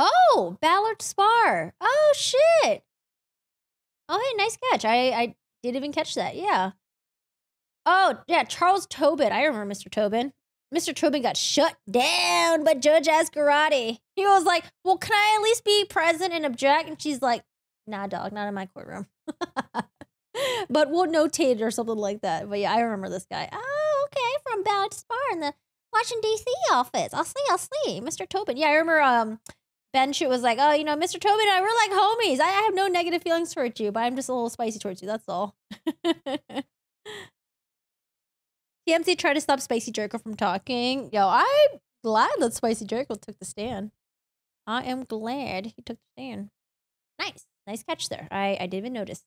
Oh, Ballard Spahr. Oh, shit. Oh, hey, nice catch. I didn't even catch that. Yeah. Oh, yeah, Charles Tobin. I remember Mr. Tobin. Mr. Tobin got shut down by Judge Azcarate. He was like, well, can I at least be present and object? And she's like, nah, dog, not in my courtroom. But we'll notate it or something like that. But yeah, I remember this guy. Oh, okay, from Ballard Spahr in the Washington, D.C. office. I'll see. Mr. Tobin. Yeah, I remember Ben Chute was like, oh, you know, Mr. Tobin and I, we're like homies. I have no negative feelings towards you, but I'm just a little spicy towards you. That's all. TMZ tried to stop Spicy Draco from talking. Yo, I'm glad that Spicy Draco took the stand. I am glad he took the stand. Nice. Nice catch there. I didn't even notice.